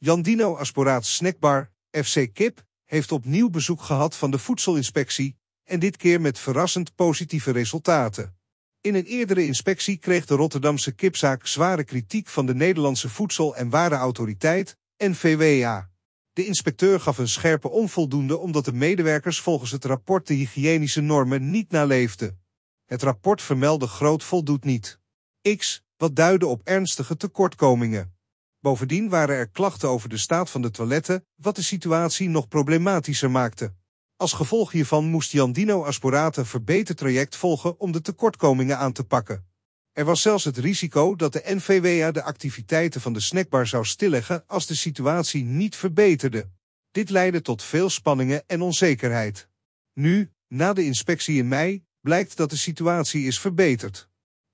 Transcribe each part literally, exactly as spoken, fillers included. Jandino Asporaat snackbar, F C Kip, heeft opnieuw bezoek gehad van de voedselinspectie en dit keer met verrassend positieve resultaten. In een eerdere inspectie kreeg de Rotterdamse kipzaak zware kritiek van de Nederlandse Voedsel- en Warenautoriteit, N V W A. De inspecteur gaf een scherpe onvoldoende omdat de medewerkers volgens het rapport de hygiënische normen niet naleefden. Het rapport vermeldde groot voldoet niet. X, wat duidde op ernstige tekortkomingen. Bovendien waren er klachten over de staat van de toiletten, wat de situatie nog problematischer maakte. Als gevolg hiervan moest Jandino Asporaat een verbetertraject volgen om de tekortkomingen aan te pakken. Er was zelfs het risico dat de N V W A de activiteiten van de snackbar zou stilleggen als de situatie niet verbeterde. Dit leidde tot veel spanningen en onzekerheid. Nu, na de inspectie in mei, blijkt dat de situatie is verbeterd.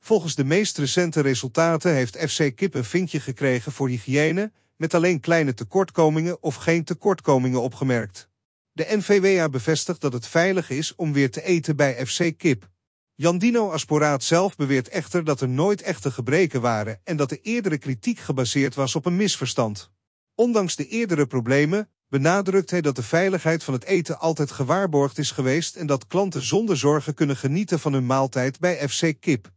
Volgens de meest recente resultaten heeft F C Kip een vinkje gekregen voor hygiëne, met alleen kleine tekortkomingen of geen tekortkomingen opgemerkt. De N V W A bevestigt dat het veilig is om weer te eten bij F C Kip. Jandino Asporaat zelf beweert echter dat er nooit echte gebreken waren en dat de eerdere kritiek gebaseerd was op een misverstand. Ondanks de eerdere problemen benadrukt hij dat de veiligheid van het eten altijd gewaarborgd is geweest en dat klanten zonder zorgen kunnen genieten van hun maaltijd bij F C Kip.